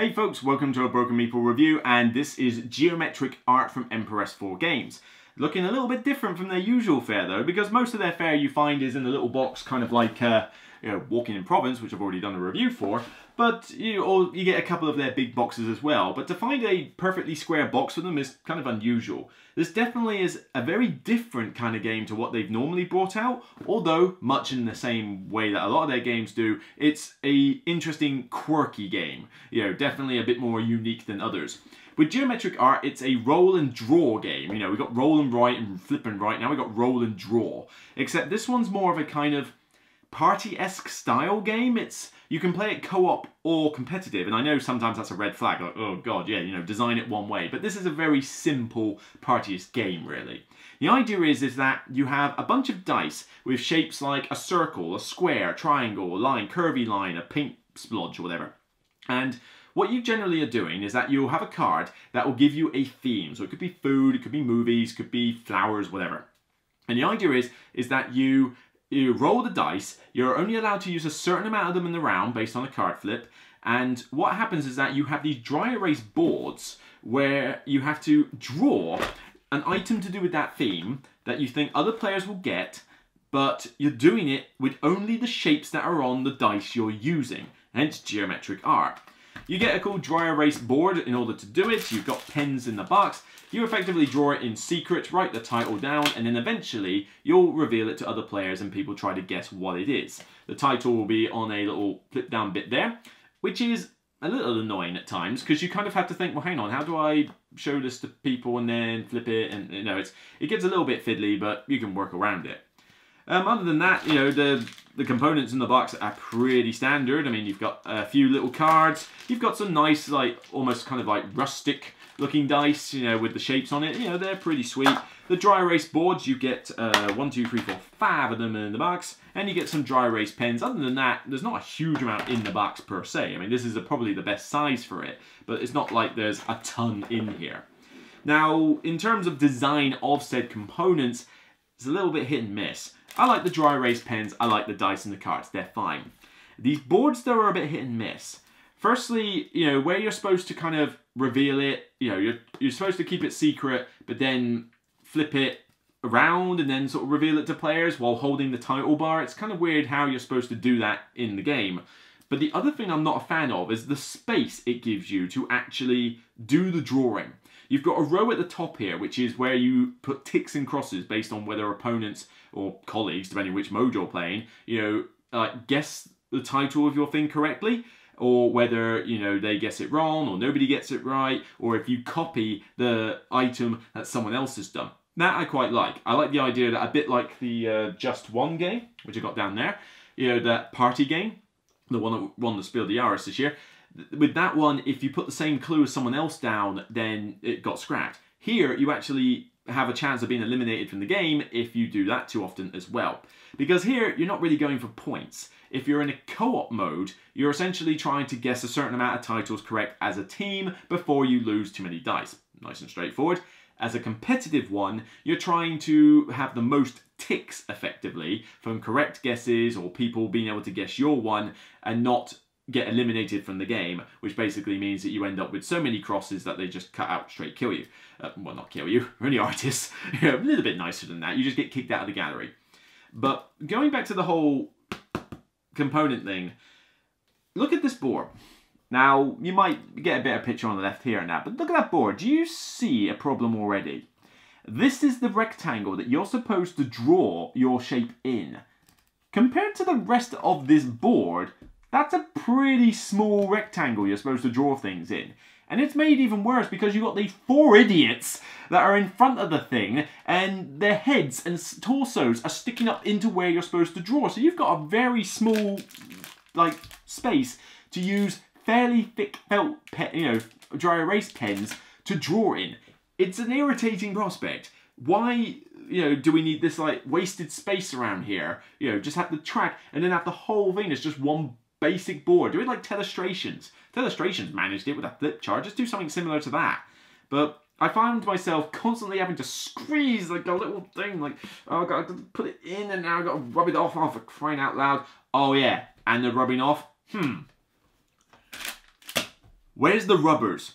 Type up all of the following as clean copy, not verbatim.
Hey folks, welcome to a Broken Meeple review, and this is Geometric Art from Emperors4 Games. Looking a little bit different from their usual fare though, because most of their fare you find is in the little box, kind of like Walking in Province, which I've already done a review for, but you get a couple of their big boxes as well. But to find a perfectly square box for them is kind of unusual. This definitely is a very different kind of game to what they've normally brought out, although much in the same way that a lot of their games do, it's an interesting, quirky game. Definitely a bit more unique than others. With Geometric Art, it's a roll and draw game. We've got roll and write and flip and write, now we've got roll and draw. Except this one's more of a kind of party-esque style game. You can play it co-op or competitive, and I know sometimes that's a red flag, like, oh god, yeah, design it one way, but this is a very simple party-esque game, really. The idea is that you have a bunch of dice with shapes like a circle, a square, a triangle, a line, curvy line, a paint splodge, or whatever, and what you generally are doing is that you'll have a card that will give you a theme, so it could be food, it could be movies, it could be flowers, whatever, and the idea is that you roll the dice, you're only allowed to use a certain amount of them in the round based on a card flip, and what happens is that you have these dry erase boards where you have to draw an item to do with that theme that you think other players will get, but you're doing it with only the shapes that are on the dice you're using, hence Geometric Art. You get a cool dry erase board in order to do it, you've got pens in the box, you effectively draw it in secret, write the title down, and then eventually you'll reveal it to other players and people try to guess what it is. The title will be on a little flip down bit there, which is a little annoying at times, because you kind of have to think, well hang on, how do I show this to people and then flip it, and it gets a little bit fiddly, but you can work around it. Other than that, the components in the box are pretty standard. You've got a few little cards. You've got some nice, almost kind of like rustic looking dice, with the shapes on it. They're pretty sweet. The dry erase boards, you get 1, 2, 3, 4, 5 of them in the box. And you get some dry erase pens. Other than that, there's not a huge amount in the box per se. This is probably the best size for it. But it's not like there's a ton in here. Now, in terms of design of said components, it's a little bit hit and miss. I like the dry erase pens, I like the dice and the cards, they're fine. These boards though are a bit hit and miss. Firstly, where you're supposed to kind of reveal it, you're supposed to keep it secret, but then flip it around and then sort of reveal it to players while holding the title bar. It's kind of weird how you're supposed to do that in the game. But the other thing I'm not a fan of is the space it gives you to actually do the drawing. You've got a row at the top here, which is where you put ticks and crosses based on whether opponents or colleagues, depending on which mode you're playing, guess the title of your thing correctly, or whether, they guess it wrong, or nobody gets it right, or if you copy the item that someone else has done. That I quite like. I like the idea that a bit like the Just One game, which I got down there, that party game, the one that won the Spiel des Jahres this year. With that one, if you put the same clue as someone else down, then it got scrapped. Here, you actually have a chance of being eliminated from the game if you do that too often as well. Because here, you're not really going for points. If you're in a co-op mode, you're essentially trying to guess a certain amount of titles correct as a team before you lose too many dice. Nice and straightforward. As a competitive one, you're trying to have the most ticks, effectively, from correct guesses or people being able to guess your one and not get eliminated from the game, which basically means that you end up with so many crosses that they just cut out straight, kill you. Well, not kill you, we're only artists. A little bit nicer than that, you just get kicked out of the gallery. But going back to the whole component thing, look at this board. Now, you might get a better picture on the left here and that, but look at that board. Do you see a problem already? This is the rectangle that you're supposed to draw your shape in. Compared to the rest of this board, that's a pretty small rectangle you're supposed to draw things in. And it's made even worse because you've got these four idiots that are in front of the thing and their heads and torsos are sticking up into where you're supposed to draw. So you've got a very small, space to use fairly thick felt, dry erase pens to draw in. It's an irritating prospect. Why, do we need this, wasted space around here? Just have the track and then have the whole thing as just one basic board. Do it like Telestrations. Telestrations managed it with a flip chart. Just do something similar to that. But I found myself constantly having to squeeze a little thing. Oh, I've got to put it in and now I've got to rub it off. Oh, for crying out loud. Oh, yeah. And the rubbing off. Where's the rubbers?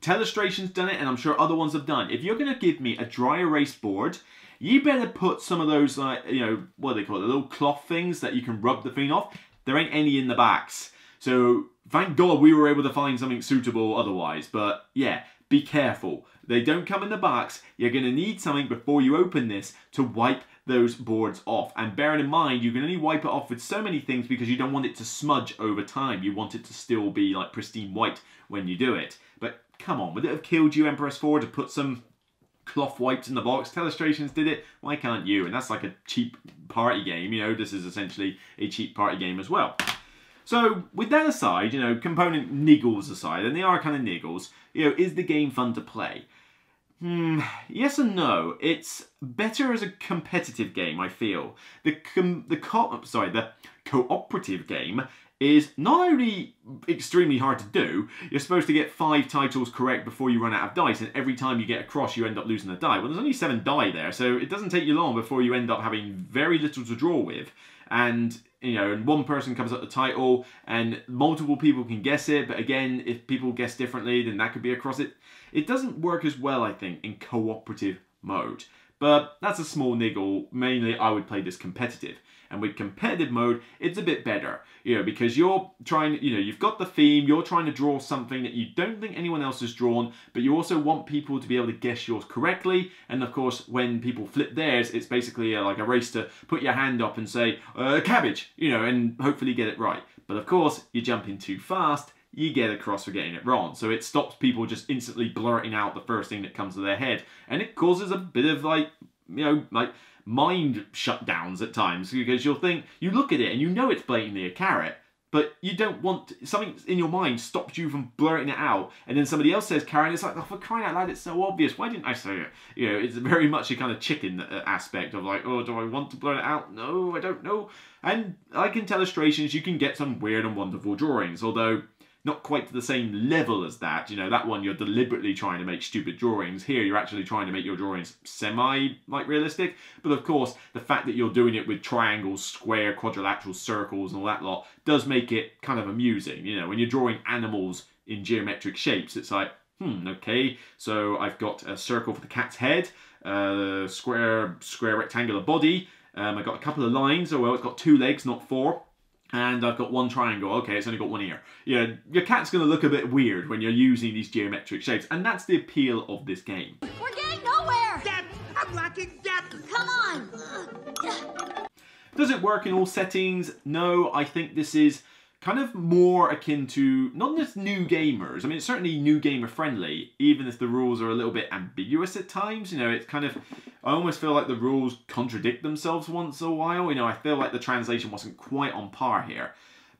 Telestrations done it, and I'm sure other ones have done. If you're going to give me a dry erase board, you better put some of those, like, you know, what do they call it, the little cloth things that you can rub the thing off. There ain't any in the backs. So thank God we were able to find something suitable otherwise. But yeah, be careful. They don't come in the box. You're going to need something before you open this to wipe those boards off. And bearing in mind, you can only wipe it off with so many things because you don't want it to smudge over time. You want it to still be like pristine white when you do it. But come on, would it have killed you, Emperors4, to put some cloth wipes in the box? Telestrations did it. Why can't you? And that's like a cheap party game. You know, this is essentially a cheap party game as well. So with that aside, you know, component niggles aside, and they are kind of niggles, you know, is the game fun to play? Yes and no. It's better as a competitive game, I feel. The cooperative game is not only extremely hard to do, you're supposed to get 5 titles correct before you run out of dice, and every time you get across you end up losing a die. Well, there's only 7 die there, so it doesn't take you long before you end up having very little to draw with. And, you know, and one person comes up with the title and multiple people can guess it, but again, if people guess differently, then that could be across it. It doesn't work as well, I think, in cooperative mode. But that's a small niggle. Mainly, I would play this competitive. And with competitive mode, it's a bit better, you know, because you're trying, you know, you've got the theme, you're trying to draw something that you don't think anyone else has drawn, but you also want people to be able to guess yours correctly. And of course, when people flip theirs, it's basically like a race to put your hand up and say, cabbage, you know, and hopefully get it right. But of course, you jump in too fast, you get across for getting it wrong. So it stops people just instantly blurting out the first thing that comes to their head. And it causes a bit of like, you know, like mind shutdowns at times, because you'll think, you look at it and you know it's blatantly a carrot, but you don't want, something in your mind stops you from blurting it out, and then somebody else says carrot, and it's like, oh, for crying out loud, it's so obvious, why didn't I say it? You know, it's very much a kind of chicken aspect of like, oh, do I want to blurt it out? No, I don't know. And like in Telestrations, you can get some weird and wonderful drawings, although not quite to the same level as that. You know, that one you're deliberately trying to make stupid drawings. Here you're actually trying to make your drawings semi-like realistic. But of course, the fact that you're doing it with triangles, square, quadrilaterals, circles and all that lot does make it kind of amusing. You know, when you're drawing animals in geometric shapes, it's like, okay, so I've got a circle for the cat's head, a square rectangular body, I've got a couple of lines, oh well, it's got 2 legs, not 4. And I've got 1 triangle, okay, it's only got 1 ear. Yeah, your cat's going to look a bit weird when you're using these geometric shapes, and that's the appeal of this game. We're getting nowhere! Death! I'm lacking death! Come on! Does it work in all settings? No, I think this is kind of more akin to, not just new gamers, I mean, it's certainly new gamer friendly, even if the rules are a little bit ambiguous at times. You know, it's kind of, I almost feel like the rules contradict themselves once in a while. You know, I feel like the translation wasn't quite on par here.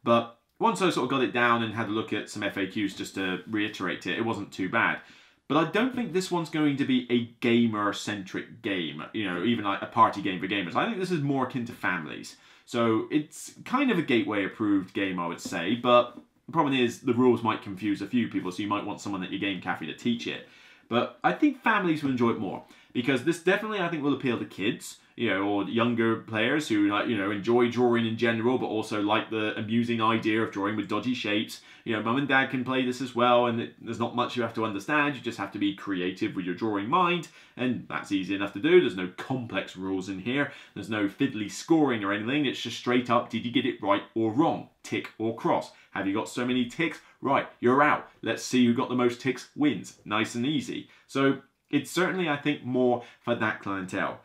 But once I sort of got it down and had a look at some FAQs just to reiterate it, it wasn't too bad. But I don't think this one's going to be a gamer-centric game, you know, even like a party game for gamers. I think this is more akin to families. So it's kind of a gateway-approved game, I would say, but the problem is the rules might confuse a few people, so you might want someone at your game cafe to teach it. But I think families will enjoy it more, because this definitely, I think, will appeal to kids, you know, or younger players who, like, you know, enjoy drawing in general, but also like the amusing idea of drawing with dodgy shapes. You know, mum and dad can play this as well, and there's not much you have to understand. You just have to be creative with your drawing mind, and that's easy enough to do. There's no complex rules in here. There's no fiddly scoring or anything. It's just straight up, did you get it right or wrong? Tick or cross. Have you got so many ticks? Right, you're out. Let's see who got the most ticks wins. Nice and easy. So it's certainly, I think, more for that clientele.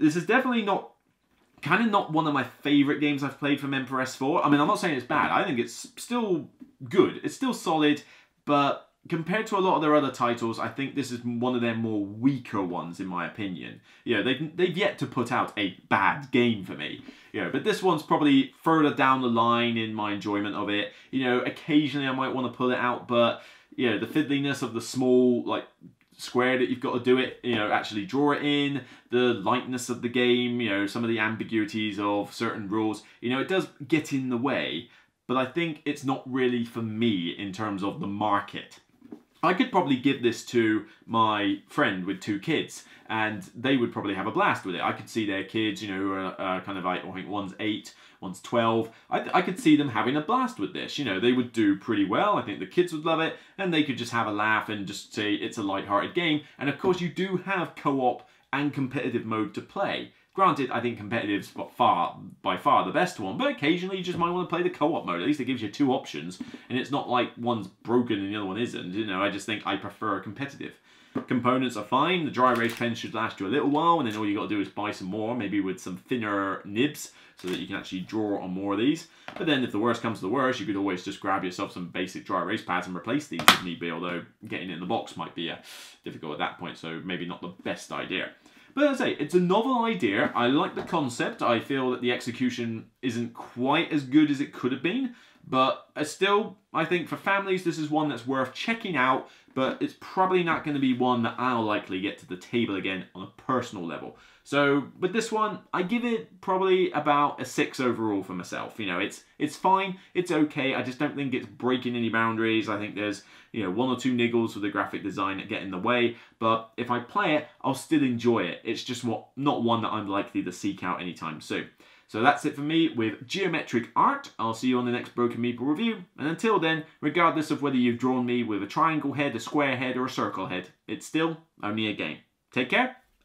This is definitely not, kind of not one of my favourite games I've played from Emperors4. I mean, I'm not saying it's bad. I think it's still good. It's still solid, but compared to a lot of their other titles, I think this is one of their more weaker ones, in my opinion. You know, they've yet to put out a bad game for me. You know, but this one's probably further down the line in my enjoyment of it. You know, occasionally I might want to pull it out, but, you know, the fiddliness of the small, like, square that you've got to do it, you know, actually draw it in, the lightness of the game, you know, some of the ambiguities of certain rules, you know, it does get in the way, but I think it's not really for me in terms of the market. I could probably give this to my friend with two kids, and they would probably have a blast with it. I could see their kids, you know, who are kind of like, I think one's 8, one's 12. I could see them having a blast with this. You know, they would do pretty well. I think the kids would love it, and they could just have a laugh and just say it's a light-hearted game. And of course, you do have co-op and competitive mode to play. Granted, I think competitive's by far the best one, but occasionally you just might want to play the co-op mode. At least it gives you two options, and it's not like one's broken and the other one isn't. You know, I just think I prefer competitive. Components are fine. The dry erase pens should last you a little while, and then all you got to do is buy some more, maybe with some thinner nibs, so that you can actually draw on more of these. But then if the worst comes to the worst, you could always just grab yourself some basic dry erase pads and replace these if need be, although getting it in the box might be difficult at that point, so maybe not the best idea. But as I say, it's a novel idea. I like the concept. I feel that the execution isn't quite as good as it could have been. But still, I think for families, this is one that's worth checking out. But it's probably not going to be one that I'll likely get to the table again on a personal level. So with this one, I give it probably about a 6 overall for myself. You know, it's fine. It's okay. I just don't think it's breaking any boundaries. I think there's, you know, one or two niggles with the graphic design that get in the way. But if I play it, I'll still enjoy it. It's just not one that I'm likely to seek out anytime soon. So that's it for me with Geometric Art. I'll see you on the next Broken Meeple review. And until then, regardless of whether you've drawn me with a triangle head, a square head, or a circle head, it's still only a game. Take care,